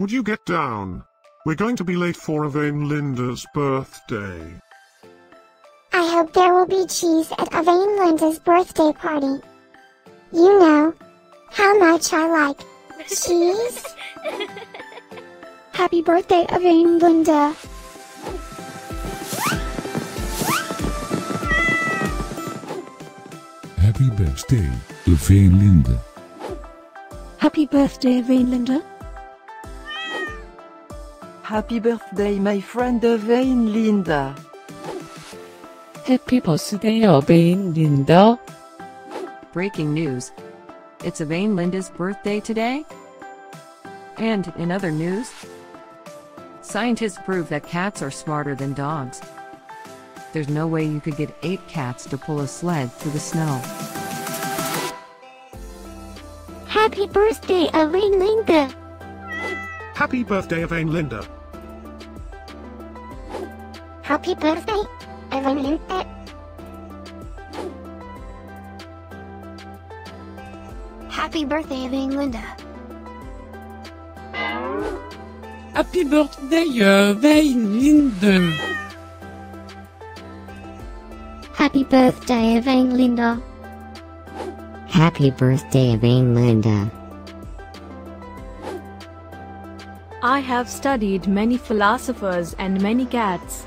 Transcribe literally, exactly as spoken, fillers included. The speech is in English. Would you get down? We're going to be late for Evane Linda's birthday. I hope there will be cheese at Evane Linda's birthday party. You know how much I like cheese. Happy birthday, Evane Linda. Happy birthday, Evane Linda. Happy birthday, Evane Linda. Happy birthday, my friend Evane Linda. Happy birthday, Evane Linda. Breaking news. It's Evane Linda's birthday today. And in other news, scientists prove that cats are smarter than dogs. There's no way you could get eight cats to pull a sled through the snow. Happy birthday, Evane Linda. Happy birthday, Evane Linda. Happy birthday, Evane Linda. Happy birthday, Evane Linda. Happy birthday, Evane Linda. Happy birthday, Evane Linda. Happy birthday, Evane Linda. I have studied many philosophers and many cats.